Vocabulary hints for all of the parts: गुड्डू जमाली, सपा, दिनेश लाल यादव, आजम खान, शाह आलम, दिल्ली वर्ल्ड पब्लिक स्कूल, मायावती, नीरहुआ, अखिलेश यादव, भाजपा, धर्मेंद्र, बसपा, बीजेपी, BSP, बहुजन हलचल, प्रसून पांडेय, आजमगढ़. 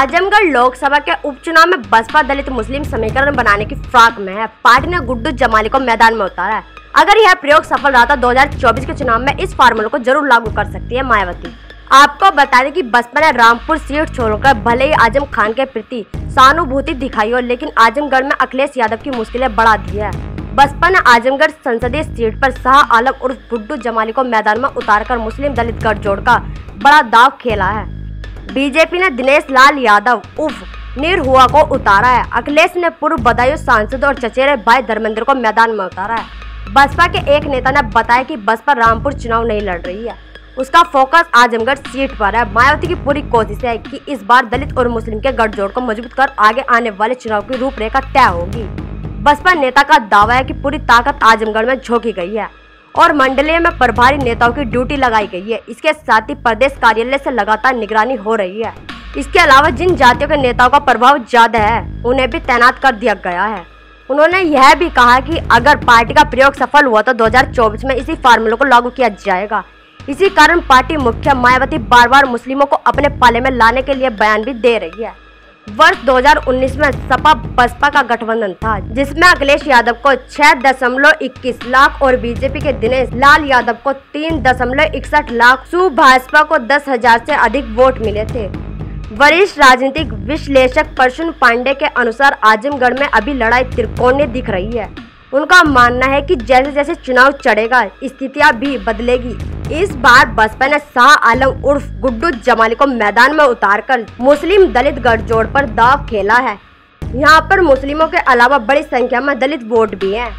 आजमगढ़ लोकसभा के उपचुनाव में बसपा दलित मुस्लिम समीकरण बनाने की फिराक में है। पार्टी ने गुड्डू जमाली को मैदान में उतारा है। अगर यह प्रयोग सफल रहा तो 2024 के चुनाव में इस फार्मूले को जरूर लागू कर सकती है मायावती। आपको बता दें कि बसपा ने रामपुर सीट छोड़कर भले ही आजम खान के प्रति सहानुभूति दिखाई हो, लेकिन आजमगढ़ में अखिलेश यादव की मुश्किलें बढ़ा दी है। बसपा ने आजमगढ़ संसदीय सीट पर शाह आलम उर्फ गुड्डू जमाली को मैदान में उतारकर मुस्लिम दलित गठजोड़ का बड़ा दाव खेला है। बीजेपी ने दिनेश लाल यादव उर्फ नीरहुआ को उतारा है। अखिलेश ने पूर्व बदायूं सांसद और चचेरे भाई धर्मेंद्र को मैदान में उतारा है। बसपा के एक नेता ने बताया कि बसपा रामपुर चुनाव नहीं लड़ रही है, उसका फोकस आजमगढ़ सीट पर है। मायावती की पूरी कोशिश है कि इस बार दलित और मुस्लिम के गठजोड़ को मजबूत कर आगे आने वाले चुनाव की रूपरेखा तय होगी। बसपा नेता का दावा है कि पूरी ताकत आजमगढ़ में झोंकी गई है और मंडलियों में प्रभारी नेताओं की ड्यूटी लगाई गई है। इसके साथ ही प्रदेश कार्यालय से लगातार निगरानी हो रही है। इसके अलावा जिन जातियों के नेताओं का प्रभाव ज्यादा है उन्हें भी तैनात कर दिया गया है। उन्होंने यह भी कहा कि अगर पार्टी का प्रयोग सफल हुआ तो 2024 में इसी फार्मूले को लागू किया जाएगा। इसी कारण पार्टी मुखिया मायावती बार बार मुस्लिमों को अपने पाले में लाने के लिए बयान भी दे रही है। वर्ष 2019 में सपा बसपा का गठबंधन था, जिसमें अखिलेश यादव को 6.21 लाख और बीजेपी के दिनेश लाल यादव को 3.61 लाख, भाजपा को 10,000 से अधिक वोट मिले थे। वरिष्ठ राजनीतिक विश्लेषक प्रसून पांडेय के अनुसार आजमगढ़ में अभी लड़ाई त्रिकोणीय दिख रही है। उनका मानना है कि जैसे जैसे चुनाव चढ़ेगा स्थितियाँ भी बदलेगी। इस बार बसपा ने शाह आलम उर्फ गुड्डू जमाली को मैदान में उतारकर मुस्लिम दलित गठजोड़ पर दाव खेला है। यहाँ पर मुस्लिमों के अलावा बड़ी संख्या में दलित वोट भी हैं।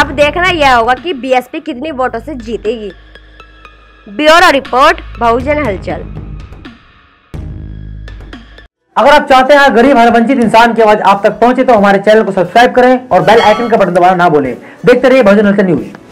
अब देखना यह होगा कि बीएसपी कितनी वोटों से जीतेगी। ब्यूरो रिपोर्ट, बहुजन हलचल। अगर आप चाहते हैं गरीब हर वंचित इंसान की आवाज आप तक पहुँचे तो हमारे चैनल को सब्सक्राइब करें और बेल आइकन का बटन दबाना ना भूलें। देखते रहिए बहुजन हलचल न्यूज।